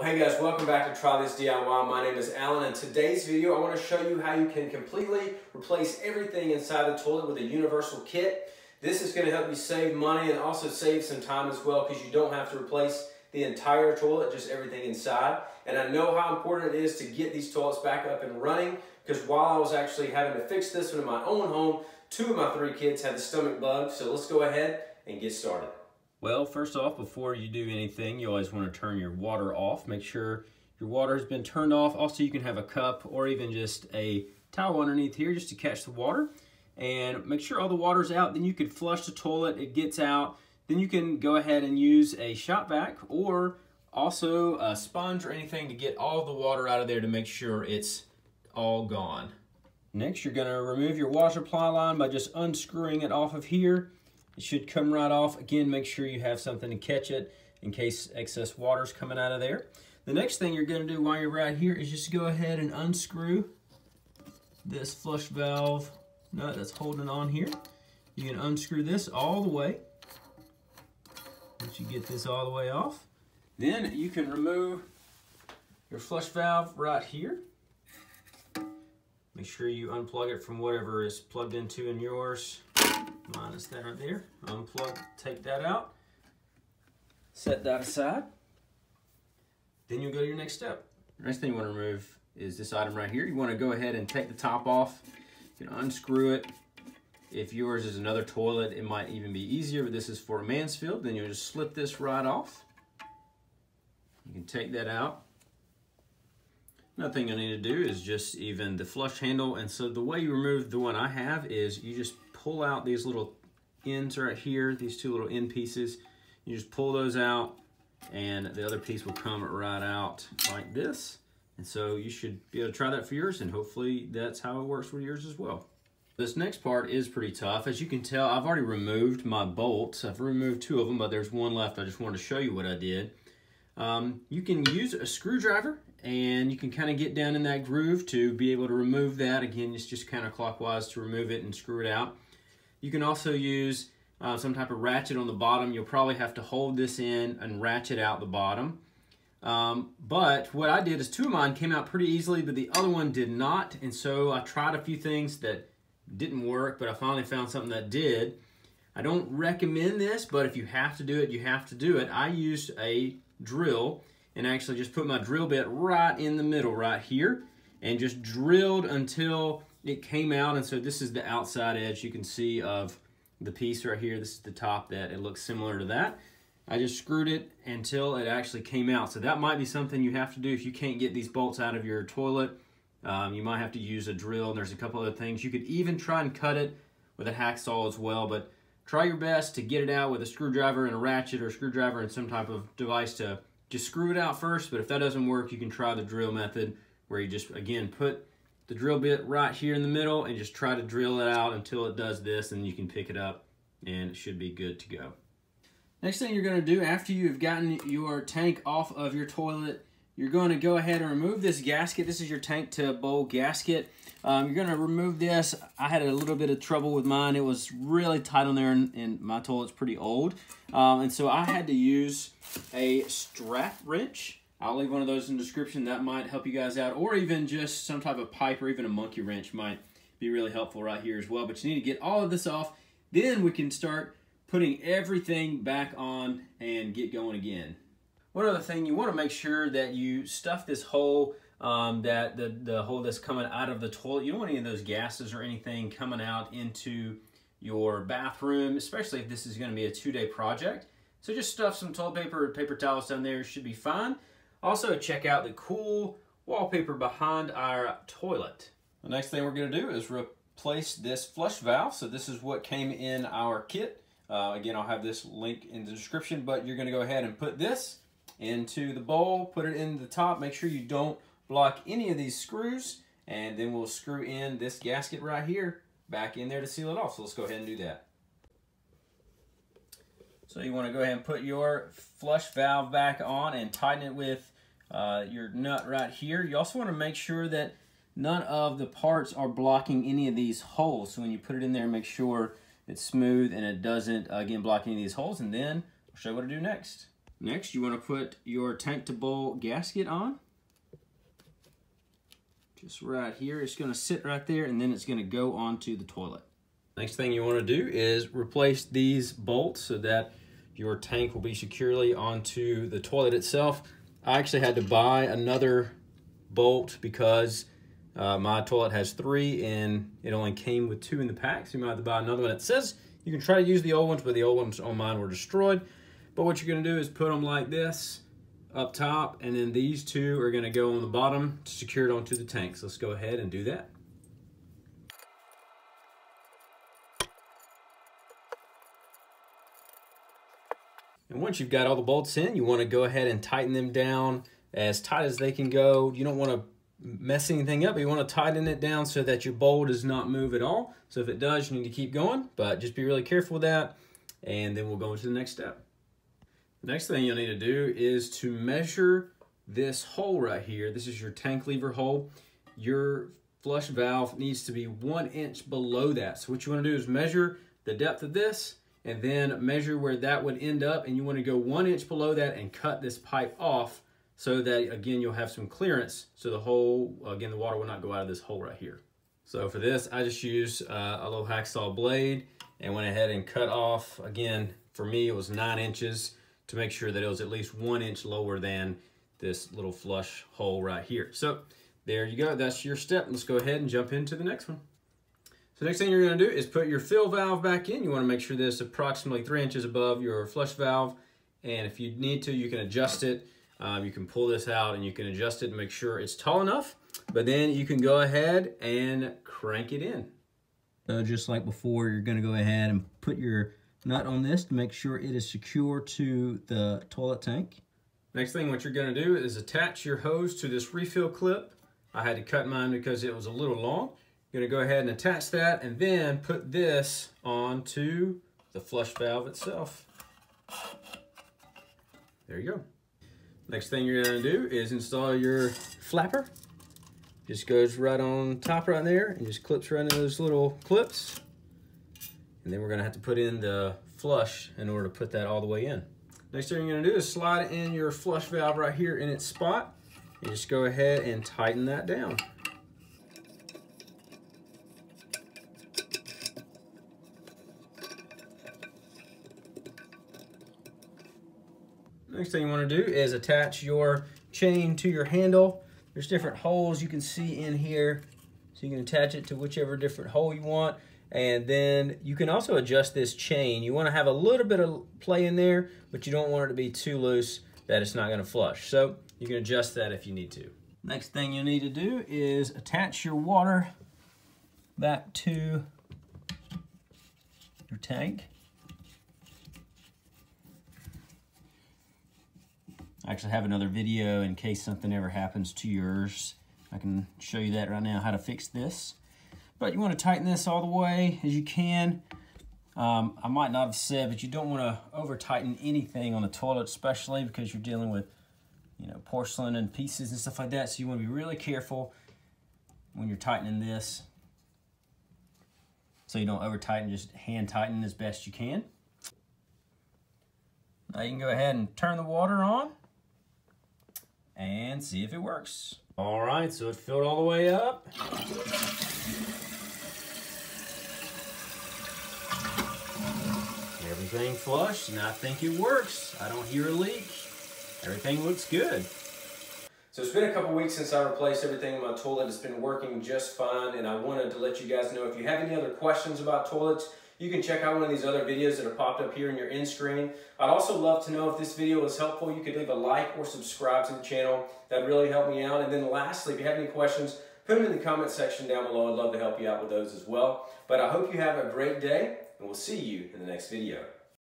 Well, hey guys, welcome back to Try This DIY. My name is Alan, and in today's video I want to show you how you can completely replace everything inside the toilet with a universal kit. This is going to help you save money and also save some time as well, because you don't have to replace the entire toilet, just everything inside. And I know how important it is to get these toilets back up and running, because while I was actually having to fix this one in my own home, 2 of my 3 kids had the stomach bug. So let's go ahead and get started. Well, first off, before you do anything, you always want to turn your water off. Make sure your water has been turned off. Also, you can have a cup or even just a towel underneath here just to catch the water. And make sure all the water's out. Then you can flush the toilet, it gets out. Then you can go ahead and use a shop vac or also a sponge or anything to get all the water out of there to make sure it's all gone. Next, you're going to remove your wash supply line by just unscrewing it off of here. It should come right off. Again, make sure you have something to catch it in case excess water's coming out of there. The next thing you're going to do while you're right here is just go ahead and unscrew this flush valve nut that's holding on here. You can unscrew this all the way. Once you get this all the way off, then you can remove your flush valve right here. Make sure you unplug it from whatever is plugged into in yours. Mine is that right there. Unplug, take that out, set that aside. Then you'll go to your next step. The next thing you want to remove is this item right here. You want to go ahead and take the top off. You can unscrew it. If yours is another toilet, it might even be easier, but this is for Mansfield. Then you'll just slip this right off. You can take that out. Another thing you'll need to do is just even the flush handle. And so the way you remove the one I have is you just pull out these little ends right here, these 2 little end pieces. You just pull those out and the other piece will come right out like this. And so you should be able to try that for yours, and hopefully that's how it works for yours as well. This next part is pretty tough. As you can tell, I've already removed my bolts. I've removed 2 of them, but there's 1 left. I just wanted to show you what I did. You can use a screwdriver and you can kind of get down in that groove to be able to remove that. Again, it's just kind of clockwise to remove it and screw it out. You can also use some type of ratchet on the bottom. You'll probably have to hold this in and ratchet out the bottom. But what I did is 2 of mine came out pretty easily, but the other one did not. And so I tried a few things that didn't work, but I finally found something that did. I don't recommend this, but if you have to do it, you have to do it. I used a drill and actually just put my drill bit right in the middle right here and just drilled until it came out. And so this is the outside edge you can see of the piece right here. This is the top that it looks similar to that. I just screwed it until it actually came out. So that might be something you have to do if you can't get these bolts out of your toilet. You might have to use a drill, and there's a couple other things. You could even try and cut it with a hacksaw as well, but try your best to get it out with a screwdriver and a ratchet, or a screwdriver and some type of device to just screw it out first. But if that doesn't work, you can try the drill method, where you just, again, put the drill bit right here in the middle and just try to drill it out until it does this, and you can pick it up and it should be good to go. Next thing you're going to do after you've gotten your tank off of your toilet, you're going to go ahead and remove this gasket. This is your tank to bowl gasket. You're going to remove this. I had a little bit of trouble with mine. It was really tight on there, and my toilet's pretty old. And so I had to use a strap wrench. I'll leave one of those in the description. That might help you guys out, or even just some type of pipe or even a monkey wrench might be really helpful right here as well. But you need to get all of this off. Then we can start putting everything back on and get going again. One other thing, you want to make sure that you stuff this hole, the hole that's coming out of the toilet. You don't want any of those gases or anything coming out into your bathroom, especially if this is going to be a 2-day project. So just stuff some toilet paper or paper towels down there. It should be fine. Also, check out the cool wallpaper behind our toilet. The next thing we're going to do is replace this flush valve. So this is what came in our kit. Again, I'll have this link in the description, but you're going to go ahead and put this into the bowl, put it in the top. Make sure you don't block any of these screws, and then we'll screw in this gasket right here back in there to seal it off. So let's go ahead and do that. So you want to go ahead and put your flush valve back on and tighten it with your nut right here. You also want to make sure that none of the parts are blocking any of these holes. So when you put it in there, make sure it's smooth and it doesn't, again, block any of these holes. And then I'll show you what to do next. Next, you want to put your tank to bowl gasket on. Just right here. It's going to sit right there, and then it's going to go onto the toilet. Next thing you want to do is replace these bolts so that your tank will be securely onto the toilet itself. I actually had to buy another bolt because my toilet has 3 and it only came with 2 in the pack, so you might have to buy another one. It says you can try to use the old ones, but the old ones on mine were destroyed. But what you're going to do is put them like this up top, and then these 2 are going to go on the bottom to secure it onto the tank. So let's go ahead and do that. And once you've got all the bolts in, you want to go ahead and tighten them down as tight as they can go. You don't want to mess anything up, but you want to tighten it down so that your bowl does not move at all. So if it does, you need to keep going, but just be really careful with that, and then we'll go into the next step. The next thing you'll need to do is to measure this hole right here. This is your tank lever hole. Your flush valve needs to be 1 inch below that. So what you want to do is measure the depth of this, and then measure where that would end up, and you want to go 1 inch below that and cut this pipe off so that, again, you'll have some clearance so the hole, again, the water will not go out of this hole right here. So for this, I just used a little hacksaw blade and went ahead and cut off, again, for me it was 9 inches to make sure that it was at least 1 inch lower than this little flush hole right here. So there you go, that's your step. Let's go ahead and jump into the next one. The next thing you're going to do is put your fill valve back in. You want to make sure that it's approximately 3 inches above your flush valve. And if you need to, you can adjust it. You can pull this out and you can adjust it and make sure it's tall enough. But then you can go ahead and crank it in. So just like before, you're going to go ahead and put your nut on this to make sure it is secure to the toilet tank. Next thing what you're going to do is attach your hose to this refill clip. I had to cut mine because it was a little long. You're going to go ahead and attach that and then put this onto the flush valve itself. There you go. Next thing you're going to do is install your flapper. Just goes right on top right there and just clips right into those little clips. And then we're going to have to put in the flush in order to put that all the way in. Next thing you're going to do is slide in your flush valve right here in its spot and just go ahead and tighten that down. Next thing you want to do is attach your chain to your handle. There's different holes you can see in here, so you can attach it to whichever different hole you want. And then you can also adjust this chain. You want to have a little bit of play in there, but you don't want it to be too loose that it's not going to flush. So you can adjust that if you need to. Next thing you need to do is attach your water back to your tank. I actually have another video in case something ever happens to yours. I can show you that right now, how to fix this. But you want to tighten this all the way as you can. I might not have said, but you don't want to over tighten anything on the toilet, especially because you're dealing with, you know, porcelain and pieces and stuff like that. So you want to be really careful when you're tightening this, so you don't over tighten. Just hand tighten as best you can. Now you can go ahead and turn the water on and see if it works. All right, so it filled all the way up. Everything flushed, and I think it works. I don't hear a leak. Everything looks good. So it's been a couple weeks since I replaced everything in my toilet. It's been working just fine, and I wanted to let you guys know, if you have any other questions about toilets, you can check out one of these other videos that have popped up here in your end screen. I'd also love to know if this video was helpful. You could leave a like or subscribe to the channel. That'd really help me out. And then lastly, if you have any questions, put them in the comment section down below. I'd love to help you out with those as well. But I hope you have a great day, and we'll see you in the next video.